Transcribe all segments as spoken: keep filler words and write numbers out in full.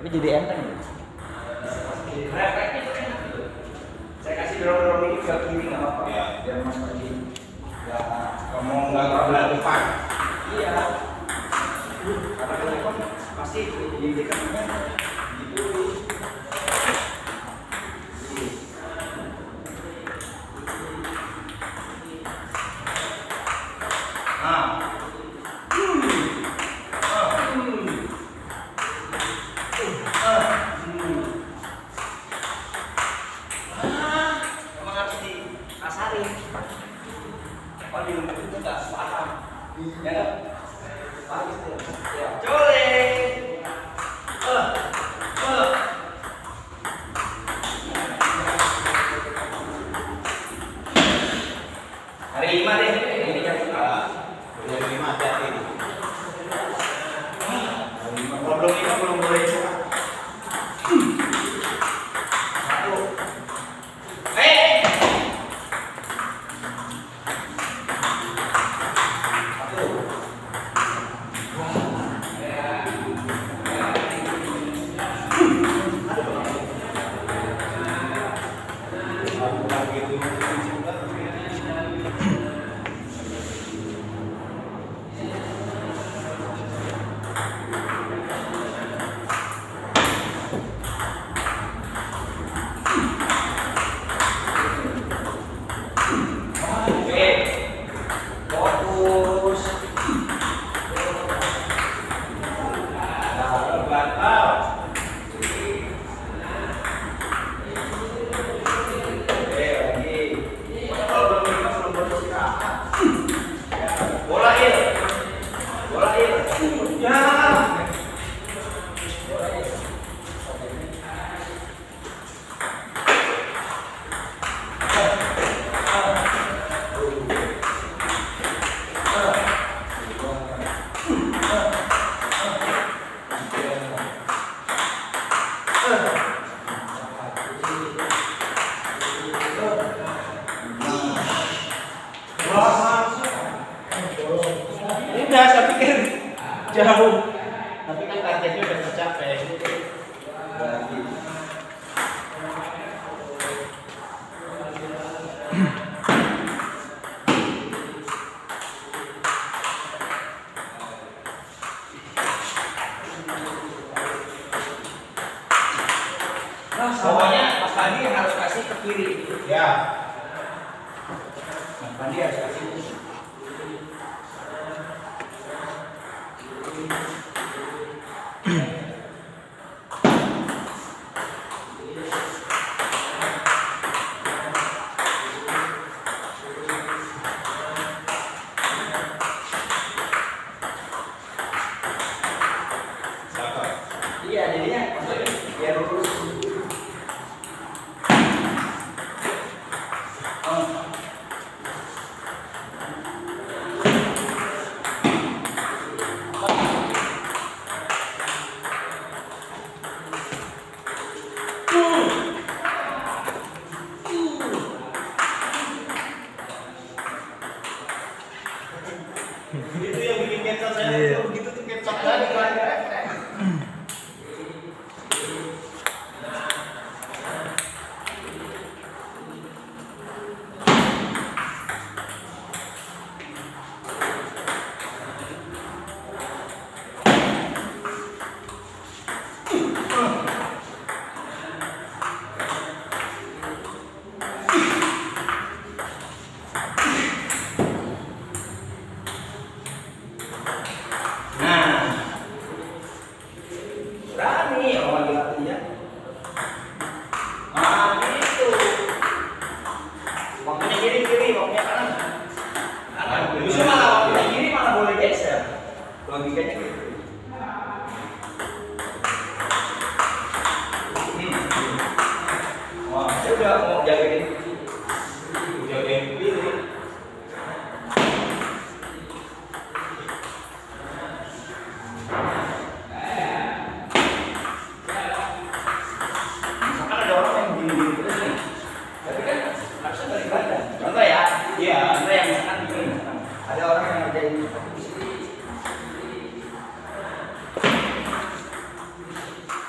tapi jadi enteng gitu. Refleksnya itu enak gitu. Saya kasih dorong-dorong dikit ke kiri nggak apa-apa. Ya. Biar mas pergi. Nggak ngomong nggak terlalu depan. Iya. Karena kalau depan pasti di dekatnya gitu.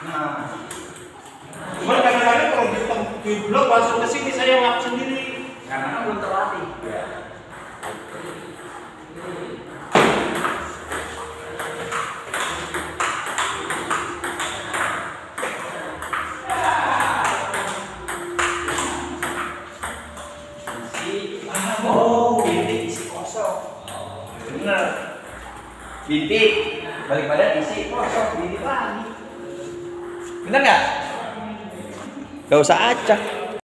Nah, Nah, cuman kadang-kadang kalau di, di blog langsung ke sini saya ngap sendiri karena belum terlatih. Ya. Bintik balik badan isi kosong bintik lagi, bener nggak? Gak usah acak.